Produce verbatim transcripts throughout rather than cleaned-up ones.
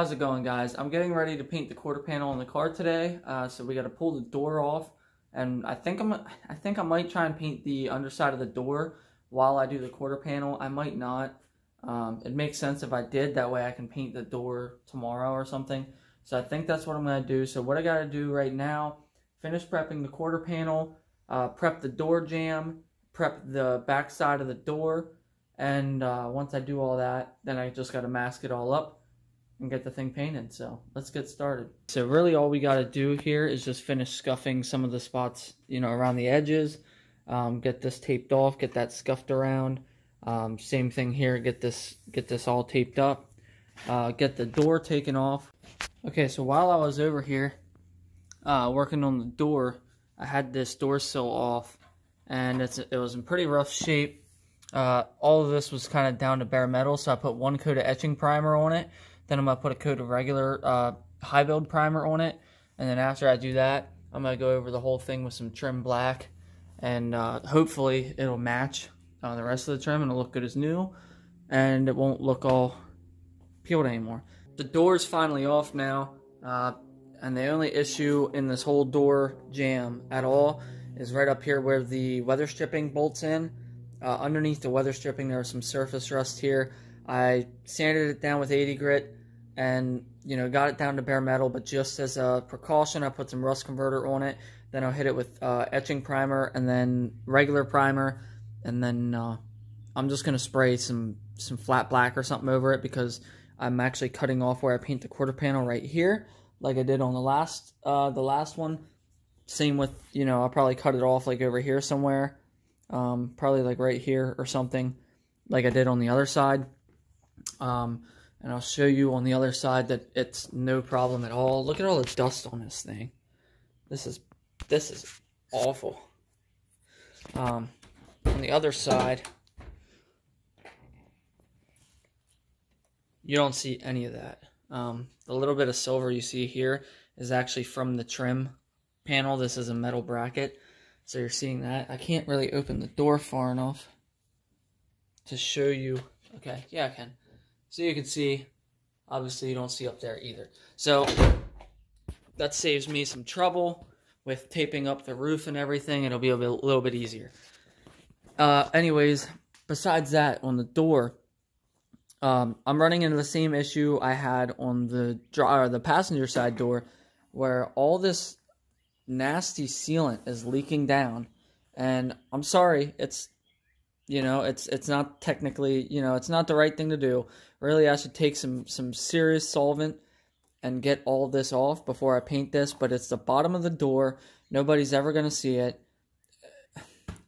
How's it going, guys? I'm getting ready to paint the quarter panel on the car today, uh, so we got to pull the door off, and I think I'm I think I might try and paint the underside of the door while I do the quarter panel. I might not. Um, it makes sense if I did, that way I can paint the door tomorrow or something. So I think that's what I'm going to do. So what I got to do right now, finish prepping the quarter panel, uh, prep the door jamb, prep the back side of the door, and uh, once I do all that, then I just got to mask it all up and get the thing painted. So let's get started. So really all we got to do here is just finish scuffing some of the spots, you know, around the edges. Um, get this taped off, get that scuffed around. Um, same thing here, get this get this all taped up, uh, get the door taken off. Okay, so while I was over here uh, working on the door, I had this door sill off, and it's it was in pretty rough shape. Uh, all of this was kind of down to bare metal, so I put one coat of etching primer on it, then I'm going to put a coat of regular uh, high build primer on it, and then after I do that, I'm going to go over the whole thing with some trim black, and uh, hopefully it'll match Uh, the rest of the trim and it'll look good as new, and it won't look all peeled anymore. The door's finally off now, uh, and the only issue in this whole door jam at all is right up here where the weather stripping bolts in. Uh, underneath the weather stripping there was some surface rust here. I sanded it down with eighty grit and, you know, got it down to bare metal, but just as a precaution I put some rust converter on it, then I'll hit it with uh, etching primer and then regular primer. And then uh, I'm just going to spray some, some flat black or something over it, because I'm actually cutting off where I paint the quarter panel right here, like I did on the last uh, the last one. Same with, you know, I'll probably cut it off like over here somewhere, um, probably like right here or something, like I did on the other side. Um, and I'll show you on the other side that it's no problem at all. Look at all the dust on this thing. This is, this is awful. Um... On the other side, you don't see any of that. Um, the little bit of silver you see here is actually from the trim panel. This is a metal bracket, so you're seeing that. I can't really open the door far enough to show you. Okay, yeah, I can. So you can see, obviously you don't see up there either. So that saves me some trouble with taping up the roof and everything. It'll be a, bit, a little bit easier. Uh, anyways, besides that, on the door, um, I'm running into the same issue I had on the or the passenger side door, where all this nasty sealant is leaking down. And I'm sorry, it's, you know, it's it's not technically, you know, it's not the right thing to do. Really, I should take some some serious solvent and get all this off before I paint this. But it's the bottom of the door. Nobody's ever gonna see it.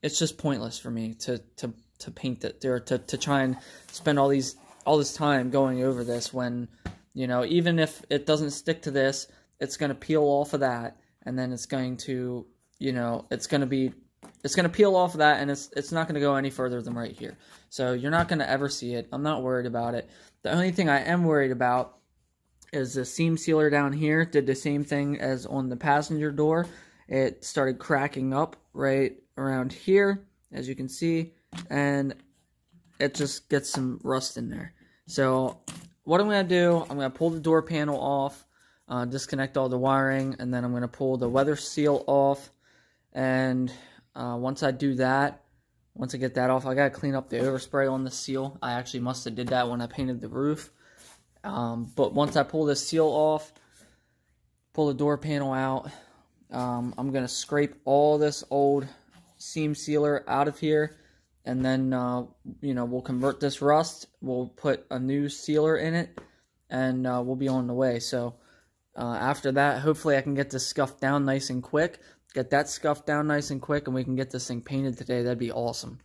It's just pointless for me to to to paint it there, to to try and spend all these all this time going over this, when, you know, even if it doesn't stick to this, it's going to peel off of that, and then it's going to, you know, it's going to be it's going to peel off of that, and it's it's not going to go any further than right here. So you're not going to ever see it. I'm not worried about it. The only thing I am worried about is the seam sealer down here did the same thing as on the passenger door. It started cracking up right around here, as you can see, and it just gets some rust in there. So what I'm going to do, I'm going to pull the door panel off, uh, disconnect all the wiring, and then I'm going to pull the weather seal off. And uh, once I do that, once I get that off, I got to clean up the overspray on the seal. I actually must have did that when I painted the roof. Um, but once I pull this seal off, pull the door panel out, um, I'm going to scrape all this old seam sealer out of here, and then uh, you know, we'll convert this rust, we'll put a new sealer in it, and uh, we'll be on the way. So uh, after that, hopefully I can get this scuffed down nice and quick, get that scuffed down nice and quick, and we can get this thing painted today. That'd be awesome.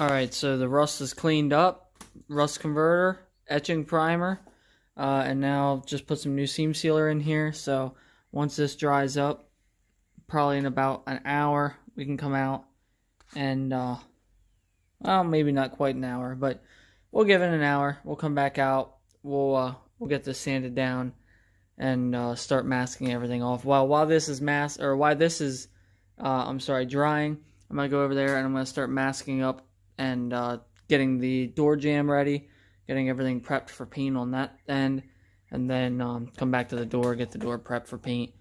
Alright, so the rust is cleaned up, rust converter, etching primer, uh, and now just put some new seam sealer in here. So once this dries up, probably in about an hour, we can come out and, uh, well, maybe not quite an hour, but we'll give it an hour. We'll come back out, we'll, uh, we'll get this sanded down and uh, start masking everything off. While, while this is mas- or while this is, uh, I'm sorry, drying, I'm going to go over there and I'm going to start masking up and uh, getting the door jamb ready, getting everything prepped for paint on that end, and then um, come back to the door, get the door prepped for paint.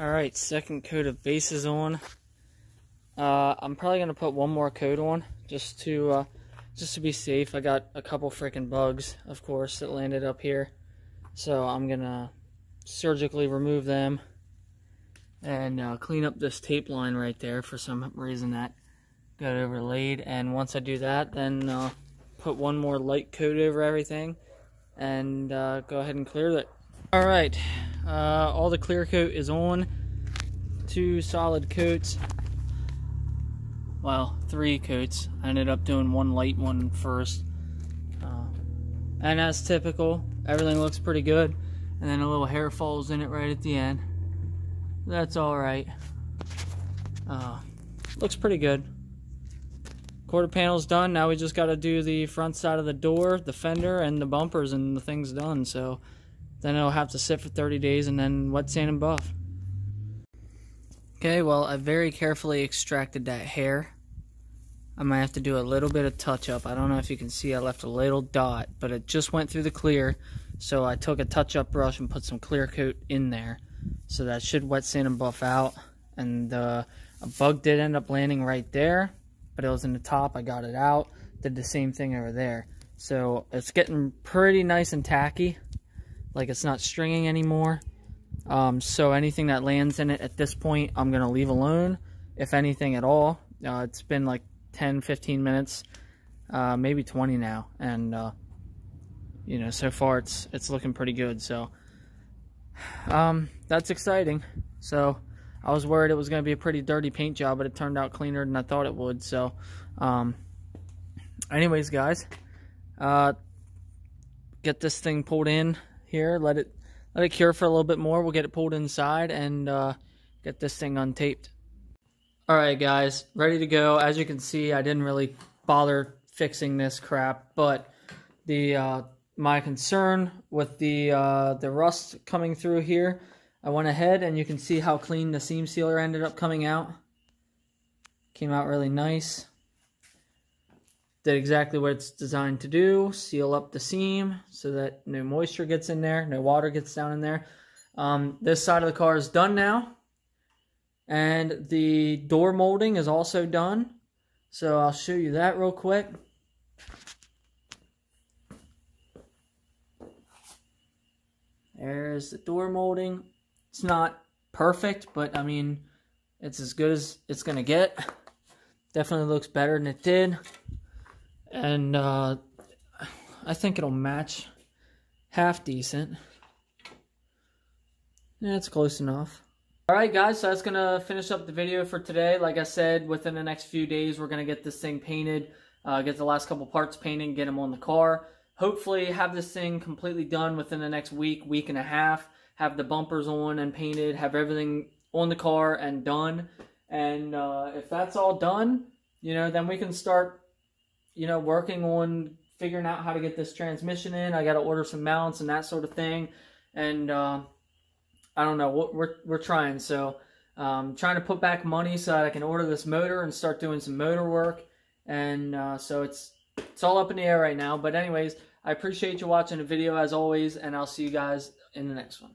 Alright, second coat of base is on. Uh, I'm probably going to put one more coat on, just to uh, just to be safe. I got a couple freaking bugs, of course, that landed up here. So I'm going to surgically remove them and uh, clean up this tape line right there. For some reason that got overlaid. And once I do that, then uh, put one more light coat over everything and uh, go ahead and clear that. Alright. Uh, all the clear coat is on, two solid coats, well, three coats. I ended up doing one light one first, uh, and as typical, everything looks pretty good, and then a little hair falls in it right at the end. That's alright. Uh, looks pretty good. Quarter panel's done. Now we just gotta do the front side of the door, the fender, and the bumpers, and the thing's done. So then it'll have to sit for thirty days and then wet sand and buff. Okay, well, I very carefully extracted that hair. I might have to do a little bit of touch up. I don't know if you can see, I left a little dot, but it just went through the clear. So I took a touch up brush and put some clear coat in there. So that should wet sand and buff out. And uh, a bug did end up landing right there, but it was in the top. I got it out, did the same thing over there. So it's getting pretty nice and tacky. Like, it's not stringing anymore. Um, so anything that lands in it at this point, I'm going to leave alone, if anything at all. Uh, it's been like ten, fifteen minutes, uh, maybe twenty now. And, uh, you know, so far it's it's looking pretty good. So um, that's exciting. So I was worried it was going to be a pretty dirty paint job, but it turned out cleaner than I thought it would. So um, anyways, guys, uh, get this thing pulled in here, let it let it cure for a little bit more. We'll get it pulled inside and uh, get this thing untaped. Alright guys, ready to go. As you can see, I didn't really bother fixing this crap, but the uh, my concern with the uh, the rust coming through here, I went ahead and you can see how clean the seam sealer ended up coming out. Came out really nice. Did exactly what it's designed to do, seal up the seam so that no moisture gets in there, no water gets down in there. Um, this side of the car is done now, and the door molding is also done, so I'll show you that real quick. There's the door molding. It's not perfect, but I mean, it's as good as it's gonna get. Definitely looks better than it did. And uh, I think it'll match half decent. Yeah, it's close enough. Alright guys, so that's going to finish up the video for today. Like I said, within the next few days, we're going to get this thing painted. Uh, get the last couple parts painted, get them on the car. Hopefully have this thing completely done within the next week, week and a half. Have the bumpers on and painted. Have everything on the car and done. And uh, if that's all done, you know, then we can start, you know, working on figuring out how to get this transmission in. I got to order some mounts and that sort of thing. And uh, I don't know, we're, we're trying. So um, trying to put back money so that I can order this motor and start doing some motor work. And uh, so it's, it's all up in the air right now. But anyways, I appreciate you watching the video as always, and I'll see you guys in the next one.